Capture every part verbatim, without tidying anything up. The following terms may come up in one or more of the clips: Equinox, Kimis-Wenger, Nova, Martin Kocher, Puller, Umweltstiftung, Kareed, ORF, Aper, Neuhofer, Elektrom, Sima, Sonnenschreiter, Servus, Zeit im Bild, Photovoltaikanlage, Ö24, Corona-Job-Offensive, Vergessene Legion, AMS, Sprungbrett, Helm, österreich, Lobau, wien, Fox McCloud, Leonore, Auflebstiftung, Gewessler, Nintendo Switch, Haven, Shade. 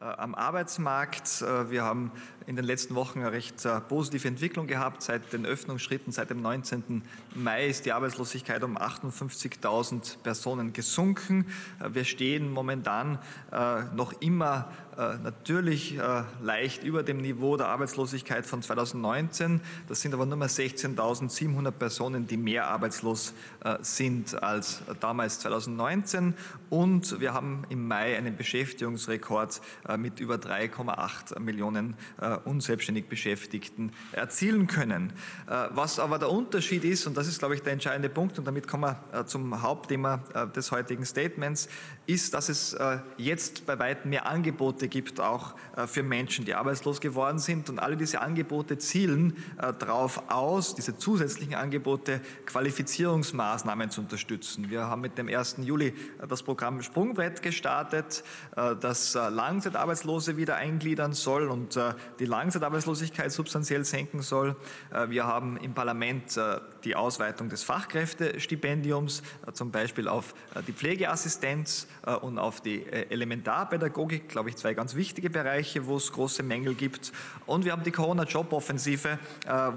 am Arbeitsmarkt. Wir haben in den letzten Wochen eine recht positive Entwicklung gehabt. Seit den Öffnungsschritten, seit dem neunzehnten Mai ist die Arbeitslosigkeit um achtundfünfzigtausend Personen gesunken. Wir stehen momentan noch immer natürlich leicht über dem Niveau der Arbeitslosigkeit von zweitausendneunzehn. Das sind aber nur mehr sechzehntausendsiebenhundert Personen, die mehr arbeitslos sind als damals zweitausendneunzehn. Und wir haben im Mai einen Beschäftigungsrekord mit über drei Komma acht Millionen unselbstständig Beschäftigten erzielen können. Was aber der Unterschied ist, und das ist, glaube ich, der entscheidende Punkt, und damit kommen wir zum Hauptthema des heutigen Statements, ist, dass es jetzt bei weitem mehr Angebote gibt, auch für Menschen, die arbeitslos geworden sind. Und alle diese Angebote zielen darauf aus, diese zusätzlichen Angebote, Qualifizierungsmaßnahmen zu unterstützen. Wir haben mit dem ersten Juli das Programm Sprungbrett gestartet, das Langzeitarbeitslose wieder eingliedern soll und die Langzeitarbeitslosigkeit substanziell senken soll. Wir haben im Parlament die Ausweitung des Fachkräftestipendiums, zum Beispiel auf die Pflegeassistenz und auf die Elementarpädagogik, glaube ich, zwei ganz wichtige Bereiche, wo es große Mängel gibt. Und wir haben die Corona-Job-Offensive,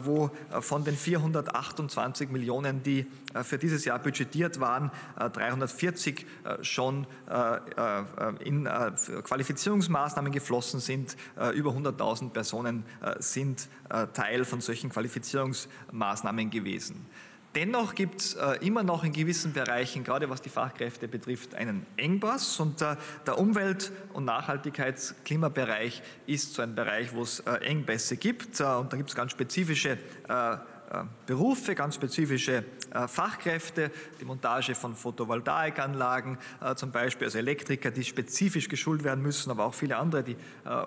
wo von den vierhundertachtundzwanzig Millionen, die für dieses Jahr budgetiert waren, dreihundertvierzig schon in Qualifizierungsmaßnahmen geflossen sind. Über hunderttausend Personen sind Teil von solchen Qualifizierungsmaßnahmen gewesen. Dennoch gibt es äh, immer noch in gewissen Bereichen, gerade was die Fachkräfte betrifft, einen Engpass. Und äh, der Umwelt- und Nachhaltigkeits-Klimabereich ist so ein Bereich, wo es äh, Engpässe gibt. Äh, und da gibt es ganz spezifische äh, Berufe, ganz spezifische Fachkräfte, die Montage von Photovoltaikanlagen, zum Beispiel, also Elektriker, die spezifisch geschult werden müssen, aber auch viele andere. Die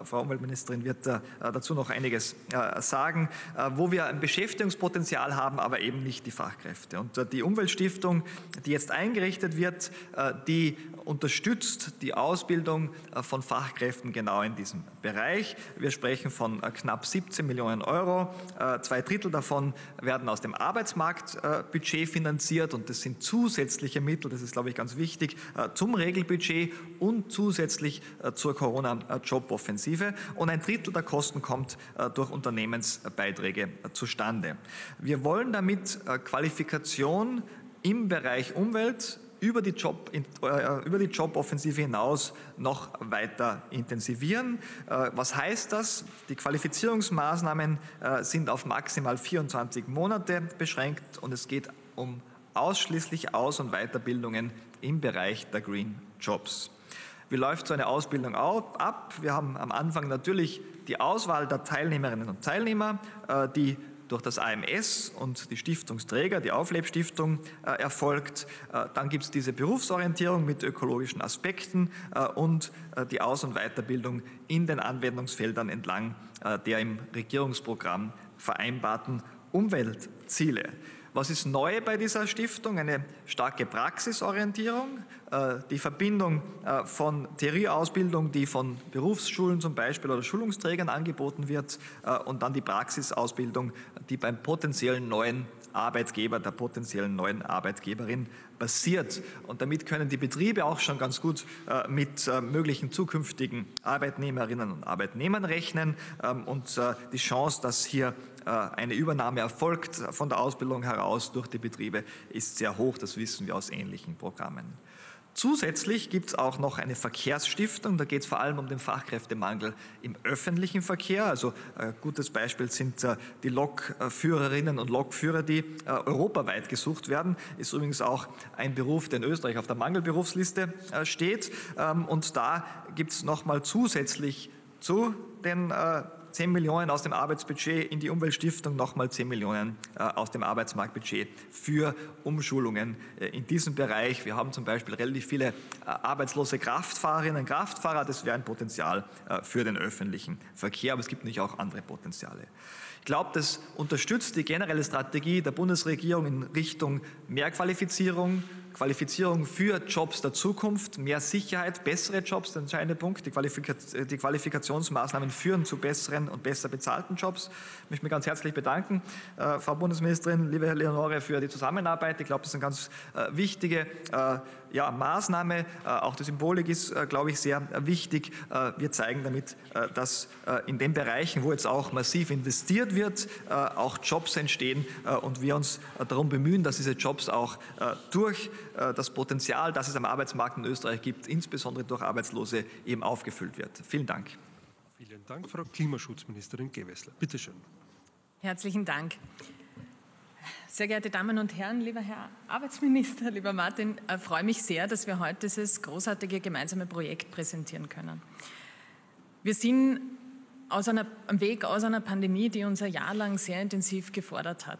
Frau Umweltministerin wird dazu noch einiges sagen, wo wir ein Beschäftigungspotenzial haben, aber eben nicht die Fachkräfte. Und die Umweltstiftung, die jetzt eingerichtet wird, die unterstützt die Ausbildung von Fachkräften genau in diesem Bereich. Wir sprechen von knapp siebzehn Millionen Euro. Zwei Drittel davon werden aus dem Arbeitsmarktbudget finanziert und das sind zusätzliche Mittel, das ist, glaube ich, ganz wichtig, zum Regelbudget und zusätzlich zur Corona-Job-Offensive. Und ein Drittel der Kosten kommt durch Unternehmensbeiträge zustande. Wir wollen damit Qualifikation im Bereich Umwelt über die Job, über die Joboffensive hinaus noch weiter intensivieren. Was heißt das? Die Qualifizierungsmaßnahmen sind auf maximal vierundzwanzig Monate beschränkt und es geht um ausschließlich Aus- und Weiterbildungen im Bereich der Green Jobs. Wie läuft so eine Ausbildung ab? Wir haben am Anfang natürlich die Auswahl der Teilnehmerinnen und Teilnehmer, die durch das A M S und die Stiftungsträger, die Auflebstiftung, erfolgt. Dann gibt es diese Berufsorientierung mit ökologischen Aspekten und die Aus- und Weiterbildung in den Anwendungsfeldern entlang der im Regierungsprogramm vereinbarten Umweltziele. Was ist neu bei dieser Stiftung? Eine starke Praxisorientierung, die Verbindung von Theorieausbildung, die von Berufsschulen zum Beispiel oder Schulungsträgern angeboten wird, und dann die Praxisausbildung, die beim potenziellen neuen Arbeitgeber, der potenziellen neuen Arbeitgeberin passiert. Und damit können die Betriebe auch schon ganz gut äh, mit äh, möglichen zukünftigen Arbeitnehmerinnen und Arbeitnehmern rechnen. Ähm, und äh, die Chance, dass hier äh, eine Übernahme erfolgt von der Ausbildung heraus durch die Betriebe, ist sehr hoch. Das wissen wir aus ähnlichen Programmen. Zusätzlich gibt es auch noch eine Verkehrsstiftung. Da geht es vor allem um den Fachkräftemangel im öffentlichen Verkehr. Also ein äh, gutes Beispiel sind äh, die Lokführerinnen und Lokführer, die äh, europaweit gesucht werden. Ist übrigens auch ein Beruf, der in Österreich auf der Mangelberufsliste äh, steht. Ähm, und da gibt es nochmal zusätzlich zu den äh, zehn Millionen aus dem Arbeitsbudget in die Umweltstiftung, nochmal zehn Millionen äh, aus dem Arbeitsmarktbudget für Umschulungen äh, in diesem Bereich. Wir haben zum Beispiel relativ viele äh, arbeitslose Kraftfahrerinnen und Kraftfahrer. Das wäre ein Potenzial äh, für den öffentlichen Verkehr, aber es gibt natürlich auch andere Potenziale. Ich glaube, das unterstützt die generelle Strategie der Bundesregierung in Richtung mehr Qualifizierung, Qualifizierung für Jobs der Zukunft, mehr Sicherheit, bessere Jobs, der entscheidende Punkt. Die, Qualifika die Qualifikationsmaßnahmen führen zu besseren und besser bezahlten Jobs. Ich möchte mich ganz herzlich bedanken, äh, Frau Bundesministerin, liebe Leonore, für die Zusammenarbeit. Ich glaube, das ist eine ganz äh, wichtige äh, ja, Maßnahme. Äh, auch die Symbolik ist, äh, glaube ich, sehr äh, wichtig. Äh, wir zeigen damit, äh, dass äh, in den Bereichen, wo jetzt auch massiv investiert wird, äh, auch Jobs entstehen äh, und wir uns äh, darum bemühen, dass diese Jobs auch äh, durch äh, das Potenzial, das es am Arbeitsmarkt in Österreich gibt, insbesondere durch Arbeitslose, eben aufgefüllt wird. Vielen Dank. Vielen Dank, Frau Klimaschutzministerin Gewessler. Bitte schön. Herzlichen Dank. Sehr geehrte Damen und Herren, lieber Herr Arbeitsminister, lieber Martin, ich freue mich sehr, dass wir heute dieses großartige gemeinsame Projekt präsentieren können. Wir sind aus einer, am Weg aus einer Pandemie, die uns ein Jahr lang sehr intensiv gefordert hat.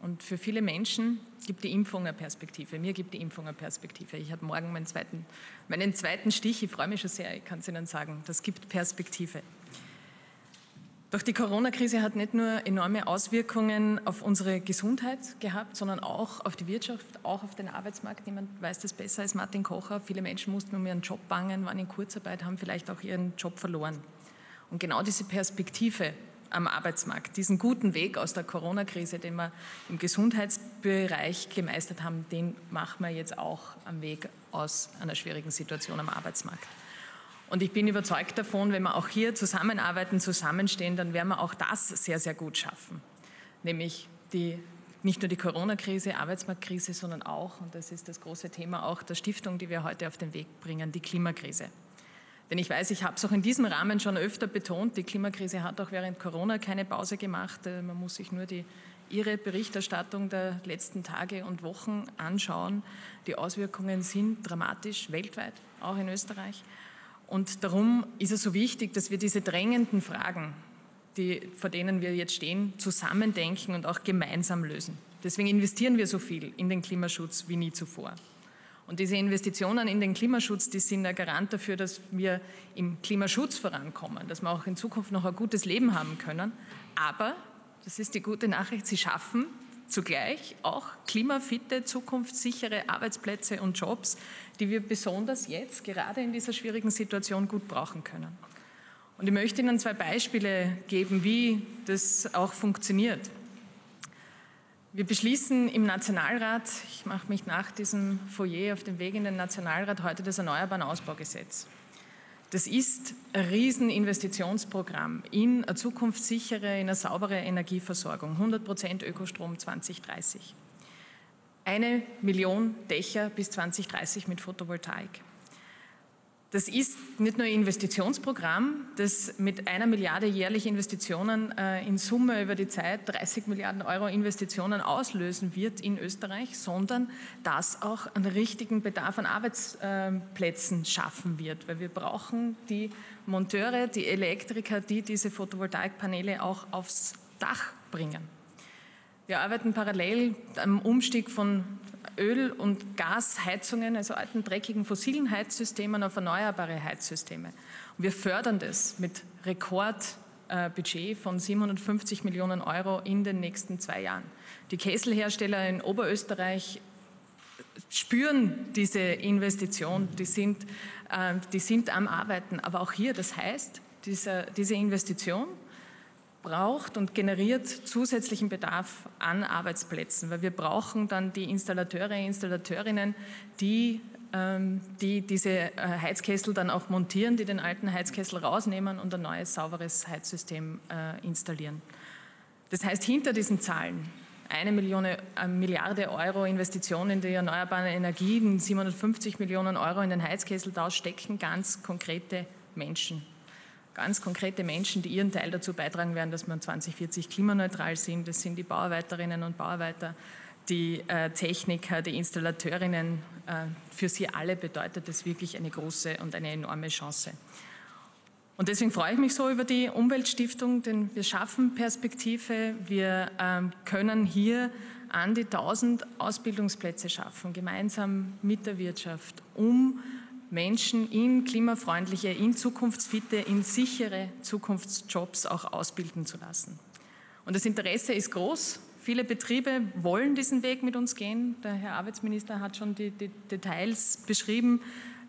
Und für viele Menschen gibt die Impfung eine Perspektive. Mir gibt die Impfung eine Perspektive. Ich habe morgen meinen zweiten, meinen zweiten Stich. Ich freue mich schon sehr, ich kann es Ihnen sagen. Das gibt Perspektive. Doch die Corona-Krise hat nicht nur enorme Auswirkungen auf unsere Gesundheit gehabt, sondern auch auf die Wirtschaft, auch auf den Arbeitsmarkt. Niemand weiß das besser als Martin Kocher. Viele Menschen mussten um ihren Job bangen, waren in Kurzarbeit, haben vielleicht auch ihren Job verloren. Und genau diese Perspektive am Arbeitsmarkt, diesen guten Weg aus der Corona-Krise, den wir im Gesundheitsbereich gemeistert haben, den machen wir jetzt auch am Weg aus einer schwierigen Situation am Arbeitsmarkt. Und ich bin überzeugt davon, wenn wir auch hier zusammenarbeiten, zusammenstehen, dann werden wir auch das sehr, sehr gut schaffen. Nämlich die, nicht nur die Corona-Krise, Arbeitsmarktkrise, sondern auch, und das ist das große Thema auch der Stiftung, die wir heute auf den Weg bringen, die Klimakrise. Denn ich weiß, ich habe es auch in diesem Rahmen schon öfter betont, die Klimakrise hat auch während Corona keine Pause gemacht. Man muss sich nur die Ihre Berichterstattung der letzten Tage und Wochen anschauen. Die Auswirkungen sind dramatisch, weltweit, auch in Österreich. Und darum ist es so wichtig, dass wir diese drängenden Fragen, die, vor denen wir jetzt stehen, zusammendenken und auch gemeinsam lösen. Deswegen investieren wir so viel in den Klimaschutz wie nie zuvor. Und diese Investitionen in den Klimaschutz, die sind ein Garant dafür, dass wir im Klimaschutz vorankommen, dass wir auch in Zukunft noch ein gutes Leben haben können. Aber, das ist die gute Nachricht, sie schaffen zugleich auch klimafitte, zukunftssichere Arbeitsplätze und Jobs, die wir besonders jetzt, gerade in dieser schwierigen Situation, gut brauchen können. Und ich möchte Ihnen zwei Beispiele geben, wie das auch funktioniert. Wir beschließen im Nationalrat, ich mache mich nach diesem Foyer auf dem Weg in den Nationalrat heute, das Erneuerbaren-Ausbau-Gesetz. Das ist ein Rieseninvestitionsprogramm in eine zukunftssichere, in eine saubere Energieversorgung. hundert Prozent Ökostrom zwanzig dreißig. Eine Million Dächer bis zwanzig dreißig mit Photovoltaik. Das ist nicht nur ein Investitionsprogramm, das mit einer Milliarde jährlich Investitionen äh, in Summe über die Zeit dreißig Milliarden Euro Investitionen auslösen wird in Österreich, sondern das auch einen richtigen Bedarf an Arbeitsplätzen schaffen wird. Weil wir brauchen die Monteure, die Elektriker, die diese Photovoltaikpaneele auch aufs Dach bringen. Wir arbeiten parallel am Umstieg von Öl- und Gasheizungen, also alten, dreckigen, fossilen Heizsystemen auf erneuerbare Heizsysteme. Und wir fördern das mit Rekordbudget von siebenhundertfünfzig Millionen Euro in den nächsten zwei Jahren. Die Kesselhersteller in Oberösterreich spüren diese Investition, die sind, die sind am Arbeiten. Aber auch hier, das heißt, diese, diese Investition braucht und generiert zusätzlichen Bedarf an Arbeitsplätzen, weil wir brauchen dann die Installateure, Installateurinnen, die, ähm, die diese Heizkessel dann auch montieren, die den alten Heizkessel rausnehmen und ein neues, sauberes Heizsystem äh, installieren. Das heißt, hinter diesen Zahlen, eine, Million, eine Milliarde Euro Investitionen in die erneuerbaren Energien, siebenhundertfünfzig Millionen Euro in den Heizkesseltausch, stecken ganz konkrete Menschen. Ganz konkrete Menschen, die ihren Teil dazu beitragen werden, dass wir zwanzig vierzig klimaneutral sind. Das sind die Bauarbeiterinnen und Bauarbeiter, die äh, Techniker, die Installateurinnen. Äh, für sie alle bedeutet das wirklich eine große und eine enorme Chance. Und deswegen freue ich mich so über die Umweltstiftung, denn wir schaffen Perspektive. Wir äh, können hier an die tausend Ausbildungsplätze schaffen, gemeinsam mit der Wirtschaft, um Menschen in klimafreundliche, in zukunftsfitte, in sichere Zukunftsjobs auch ausbilden zu lassen. Und das Interesse ist groß Viele Betriebe wollen diesen Weg mit uns gehen. Der Herr Arbeitsminister hat schon die, die Details beschrieben.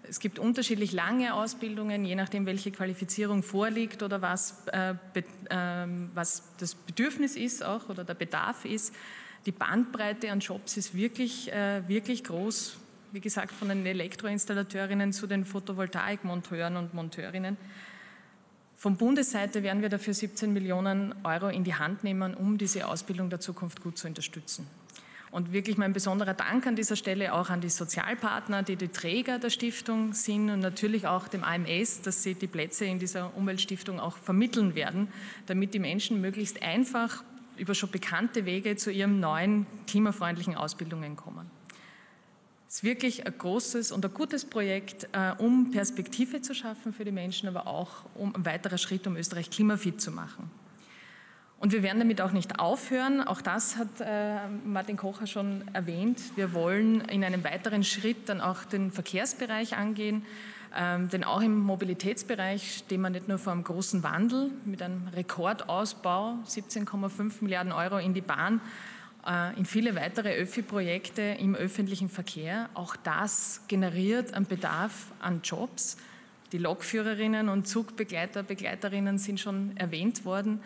Es gibt unterschiedlich lange Ausbildungen, je nachdem, welche Qualifizierung vorliegt oder was, äh, be, äh, was das Bedürfnis ist auch oder der Bedarf ist. Die Bandbreite an Jobs ist wirklich, äh, wirklich groß. Wie gesagt, von den Elektroinstallateurinnen zu den Photovoltaikmonteuren und Monteurinnen. Von Bundesseite werden wir dafür siebzehn Millionen Euro in die Hand nehmen, um diese Ausbildung der Zukunft gut zu unterstützen. Und wirklich mein besonderer Dank an dieser Stelle auch an die Sozialpartner, die die Träger der Stiftung sind und natürlich auch dem A M S, dass sie die Plätze in dieser Umweltstiftung auch vermitteln werden, damit die Menschen möglichst einfach über schon bekannte Wege zu ihren neuen klimafreundlichen Ausbildungen kommen. Es ist wirklich ein großes und ein gutes Projekt, um Perspektive zu schaffen für die Menschen, aber auch um ein weiterer Schritt, um Österreich klimafit zu machen. Und wir werden damit auch nicht aufhören. Auch das hat Martin Kocher schon erwähnt. Wir wollen in einem weiteren Schritt dann auch den Verkehrsbereich angehen. Ähm, denn auch im Mobilitätsbereich stehen wir nicht nur vor einem großen Wandel mit einem Rekordausbau, siebzehn Komma fünf Milliarden Euro in die Bahn, äh, in viele weitere Öffi-Projekte im öffentlichen Verkehr. Auch das generiert einen Bedarf an Jobs. Die Lokführerinnen und Zugbegleiter, Begleiterinnen sind schon erwähnt worden.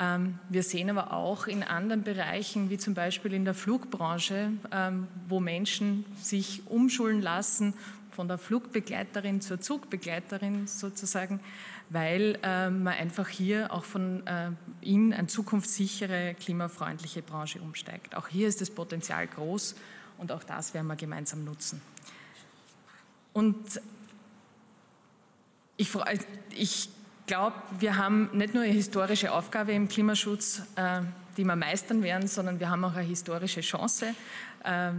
Ähm, wir sehen aber auch in anderen Bereichen, wie zum Beispiel in der Flugbranche, ähm, wo Menschen sich umschulen lassen, von der Flugbegleiterin zur Zugbegleiterin sozusagen, weil äh, man einfach hier auch von äh, in eine zukunftssichere, klimafreundliche Branche umsteigt. Auch hier ist das Potenzial groß und auch das werden wir gemeinsam nutzen. Und ich, ich glaube, wir haben nicht nur eine historische Aufgabe im Klimaschutz, äh, die wir meistern werden, sondern wir haben auch eine historische Chance, äh,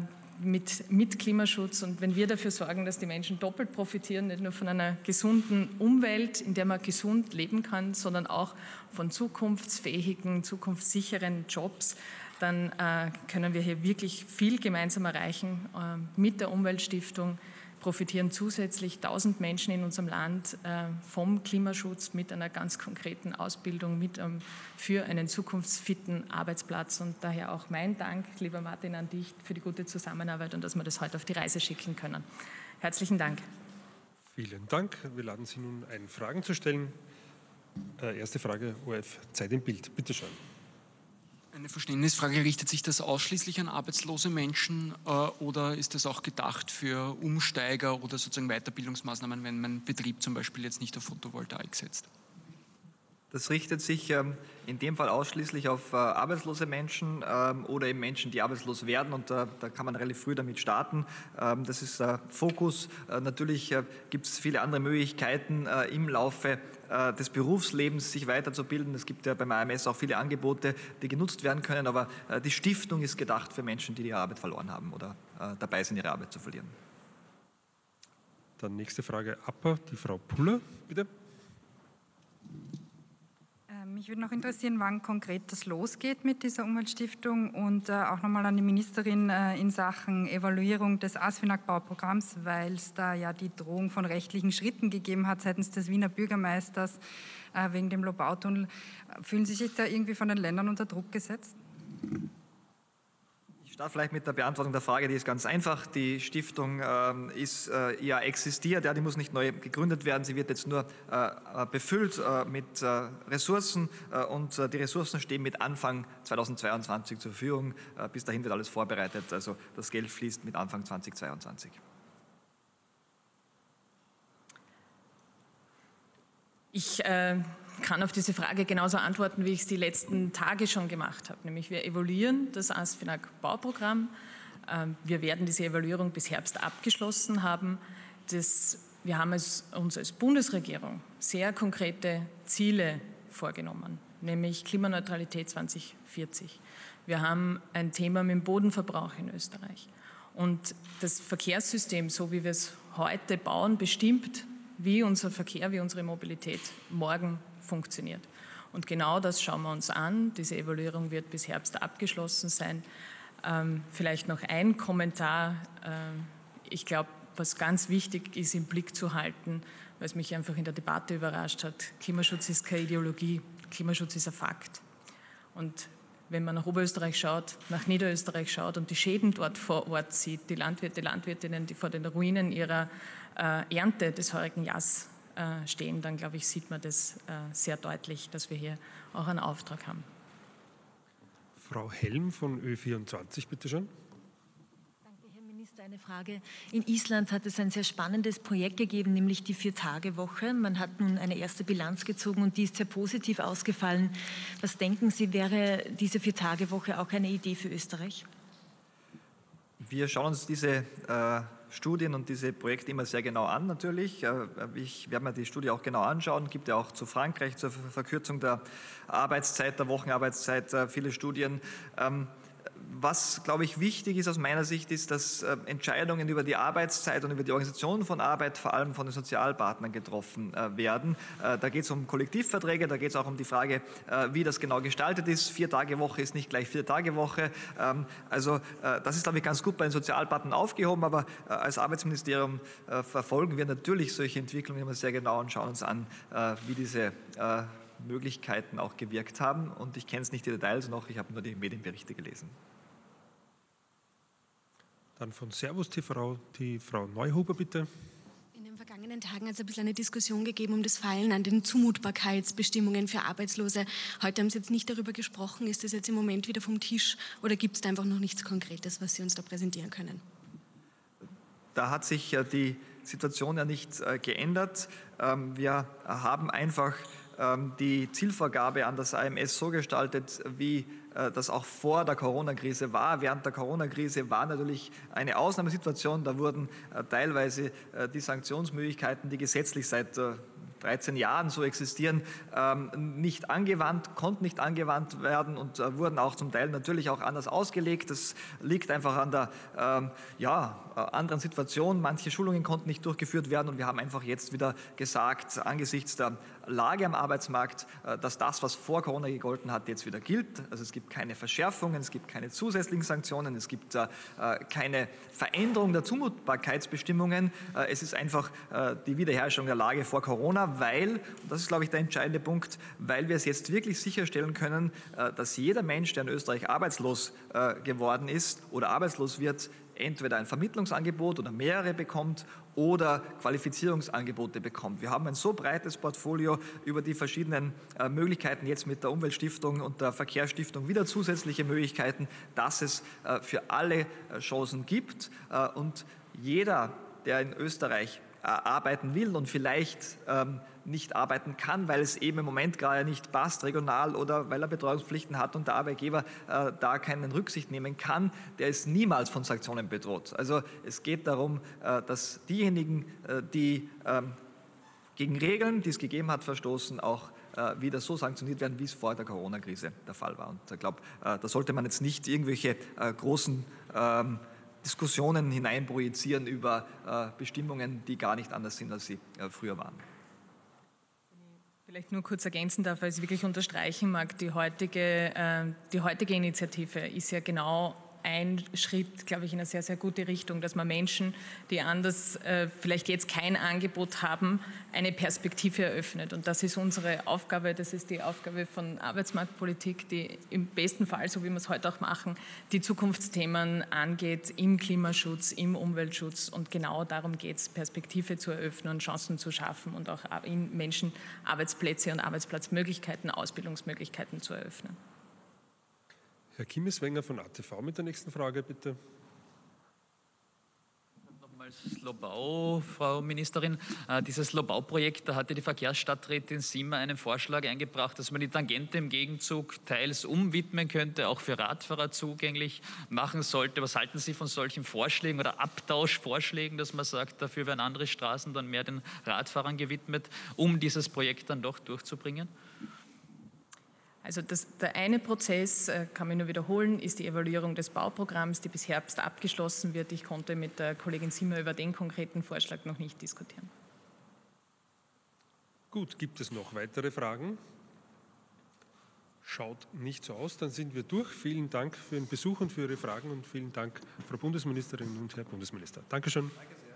Mit, mit Klimaschutz. Und wenn wir dafür sorgen, dass die Menschen doppelt profitieren, nicht nur von einer gesunden Umwelt, in der man gesund leben kann, sondern auch von zukunftsfähigen, zukunftssicheren Jobs, dann äh, können wir hier wirklich viel gemeinsam erreichen. Äh, mit der Umweltstiftung profitieren zusätzlich tausend Menschen in unserem Land äh, vom Klimaschutz mit einer ganz konkreten Ausbildung, mit ähm, für einen zukunftsfitten Arbeitsplatz. Und daher auch mein Dank, lieber Martin, an dich für die gute Zusammenarbeit und dass wir das heute auf die Reise schicken können. Herzlichen Dank. Vielen Dank. Wir laden Sie nun ein, Fragen zu stellen. Äh, erste Frage, O R F, Zeit im Bild. Bitte schön. Eine Verständnisfrage, richtet sich das ausschließlich an arbeitslose Menschen äh, oder ist das auch gedacht für Umsteiger oder sozusagen Weiterbildungsmaßnahmen, wenn mein Betrieb zum Beispiel jetzt nicht auf Photovoltaik setzt? Das richtet sich ähm, in dem Fall ausschließlich auf äh, arbeitslose Menschen ähm, oder eben Menschen, die arbeitslos werden und äh, da kann man relativ früh damit starten. Ähm, das ist äh, Fokus. Äh, natürlich äh, gibt es viele andere Möglichkeiten äh, im Laufe des Berufslebens sich weiterzubilden. Es gibt ja beim A M S auch viele Angebote, die genutzt werden können, aber die Stiftung ist gedacht für Menschen, die ihre Arbeit verloren haben oder dabei sind, ihre Arbeit zu verlieren. Dann nächste Frage, Aper, die Frau Puller, bitte. Mich würde noch interessieren, wann konkret das losgeht mit dieser Umweltstiftung und äh, auch nochmal an die Ministerin äh, in Sachen Evaluierung des ASFINAG-Bauprogramms, weil es da ja die Drohung von rechtlichen Schritten gegeben hat seitens des Wiener Bürgermeisters äh, wegen dem Lobautunnel. Fühlen Sie sich da irgendwie von den Ländern unter Druck gesetzt? Da vielleicht mit der Beantwortung der Frage, die ist ganz einfach. Die Stiftung ähm, ist äh, ja existiert, ja, die muss nicht neu gegründet werden. Sie wird jetzt nur äh, befüllt äh, mit äh, Ressourcen äh, und äh, die Ressourcen stehen mit Anfang zweitausendzweiundzwanzig zur Verfügung. Äh, bis dahin wird alles vorbereitet, also das Geld fließt mit Anfang zweitausendzweiundzwanzig. Ich äh Ich kann auf diese Frage genauso antworten, wie ich es die letzten Tage schon gemacht habe. Nämlich wir evaluieren das ASFINAG-Bauprogramm. Wir werden diese Evaluierung bis Herbst abgeschlossen haben. Das, wir haben es, uns als Bundesregierung sehr konkrete Ziele vorgenommen, nämlich Klimaneutralität zweitausendvierzig. Wir haben ein Thema mit dem Bodenverbrauch in Österreich. Und das Verkehrssystem, so wie wir es heute bauen, bestimmt, wie unser Verkehr, wie unsere Mobilität morgen funktioniert. Und genau das schauen wir uns an. Diese Evaluierung wird bis Herbst abgeschlossen sein. Ähm, vielleicht noch ein Kommentar. Ähm, ich glaube, was ganz wichtig ist, im Blick zu halten, weil es mich einfach in der Debatte überrascht hat, Klimaschutz ist keine Ideologie, Klimaschutz ist ein Fakt. Und wenn man nach Oberösterreich schaut, nach Niederösterreich schaut und die Schäden dort vor Ort sieht, die Landwirte, Landwirtinnen, die vor den Ruinen ihrer äh, Ernte des heurigen Jahres äh, stehen, dann, glaube ich, sieht man das äh, sehr deutlich, dass wir hier auch einen Auftrag haben. Frau Helm von Ö vierundzwanzig, bitte schön. Eine Frage. In Island hat es ein sehr spannendes Projekt gegeben, nämlich die Vier-Tage-Woche. Man hat nun eine erste Bilanz gezogen und die ist sehr positiv ausgefallen. Was denken Sie, wäre diese Vier-Tage-Woche auch eine Idee für Österreich? Wir schauen uns diese äh, Studien und diese Projekte immer sehr genau an, natürlich. Äh, ich werde mir die Studie auch genau anschauen. Gibt ja auch zu Frankreich, zur Verkürzung der Arbeitszeit, der Wochenarbeitszeit, äh, viele Studien. Ähm, Was, glaube ich, wichtig ist aus meiner Sicht, ist, dass äh, Entscheidungen über die Arbeitszeit und über die Organisation von Arbeit vor allem von den Sozialpartnern getroffen äh, werden. Äh, da geht es um Kollektivverträge, da geht es auch um die Frage, äh, wie das genau gestaltet ist. Vier Tage Woche ist nicht gleich vier Tage Woche. Ähm, also äh, das ist, glaube ich, ganz gut bei den Sozialpartnern aufgehoben, aber äh, als Arbeitsministerium äh, verfolgen wir natürlich solche Entwicklungen immer sehr genau und schauen uns an, äh, wie diese äh, Möglichkeiten auch gewirkt haben. Und ich kenne es nicht die Details noch, ich habe nur die Medienberichte gelesen. Dann von Servus die Frau, die Frau Neuhofer, bitte. In den vergangenen Tagen hat es ein bisschen eine Diskussion gegeben um das Feilen an den Zumutbarkeitsbestimmungen für Arbeitslose. Heute haben Sie jetzt nicht darüber gesprochen. Ist das jetzt im Moment wieder vom Tisch oder gibt es da einfach noch nichts Konkretes, was Sie uns da präsentieren können? Da hat sich die Situation ja nicht geändert. Wir haben einfach die Zielvorgabe an das A M S so gestaltet, wie das auch vor der Corona-Krise war. Während der Corona-Krise war natürlich eine Ausnahmesituation. Da wurden teilweise die Sanktionsmöglichkeiten, die gesetzlich seit dreizehn Jahren so existieren, nicht angewandt, konnten nicht angewandt werden und wurden auch zum Teil natürlich auch anders ausgelegt. Das liegt einfach an der ähm, ja, anderen Situation. Manche Schulungen konnten nicht durchgeführt werden und wir haben einfach jetzt wieder gesagt, angesichts der Lage am Arbeitsmarkt, dass das, was vor Corona gegolten hat, jetzt wieder gilt. Also es gibt keine Verschärfungen, es gibt keine zusätzlichen Sanktionen, es gibt äh, keine Veränderung der Zumutbarkeitsbestimmungen. Äh, es ist einfach äh, die Wiederherstellung der Lage vor Corona, weil, und das ist, glaube ich, der entscheidende Punkt, weil wir es jetzt wirklich sicherstellen können, äh, dass jeder Mensch, der in Österreich arbeitslos äh, geworden ist oder arbeitslos wird, entweder ein Vermittlungsangebot oder mehrere bekommt oder Qualifizierungsangebote bekommt. Wir haben ein so breites Portfolio über die verschiedenen äh, Möglichkeiten, jetzt mit der Umweltstiftung und der Verkehrsstiftung wieder zusätzliche Möglichkeiten, dass es äh, für alle äh, Chancen gibt. Äh, und jeder, der in Österreich äh, arbeiten will und vielleicht ähm, nicht arbeiten kann, weil es eben im Moment gerade nicht passt, regional, oder weil er Betreuungspflichten hat und der Arbeitgeber äh, da keine Rücksicht nehmen kann, der ist niemals von Sanktionen bedroht. Also es geht darum, äh, dass diejenigen, äh, die äh, gegen Regeln, die es gegeben hat, verstoßen, auch äh, wieder so sanktioniert werden, wie es vor der Corona-Krise der Fall war. Und ich glaube, äh, da sollte man jetzt nicht irgendwelche äh, großen äh, Diskussionen hineinprojizieren über äh, Bestimmungen, die gar nicht anders sind, als sie äh, früher waren. Vielleicht nur kurz ergänzen darf, weil ich es wirklich unterstreichen mag, die heutige, äh, die heutige Initiative ist ja genau ein Schritt, glaube ich, in eine sehr, sehr gute Richtung, dass man Menschen, die anders äh, vielleicht jetzt kein Angebot haben, eine Perspektive eröffnet. Und das ist unsere Aufgabe, das ist die Aufgabe von Arbeitsmarktpolitik, die im besten Fall, so wie wir es heute auch machen, die Zukunftsthemen angeht, im Klimaschutz, im Umweltschutz. Und genau darum geht es, Perspektive zu eröffnen, Chancen zu schaffen und auch in Menschen Arbeitsplätze und Arbeitsplatzmöglichkeiten, Ausbildungsmöglichkeiten zu eröffnen. Herr Kimis-Wenger von A T V mit der nächsten Frage, bitte. Nochmals Lobau, Frau Ministerin. Dieses Lobau-Projekt, da hatte die Verkehrsstadträtin Sima einen Vorschlag eingebracht, dass man die Tangente im Gegenzug teils umwidmen könnte, auch für Radfahrer zugänglich machen sollte. Was halten Sie von solchen Vorschlägen oder Abtauschvorschlägen, dass man sagt, dafür werden andere Straßen dann mehr den Radfahrern gewidmet, um dieses Projekt dann doch durchzubringen? Also das, der eine Prozess, äh, kann ich nur wiederholen, ist die Evaluierung des Bauprogramms, die bis Herbst abgeschlossen wird. Ich konnte mit der Kollegin Sima über den konkreten Vorschlag noch nicht diskutieren. Gut, gibt es noch weitere Fragen? Schaut nicht so aus, dann sind wir durch. Vielen Dank für den Besuch und für Ihre Fragen und vielen Dank, Frau Bundesministerin und Herr Bundesminister. Dankeschön. Danke sehr.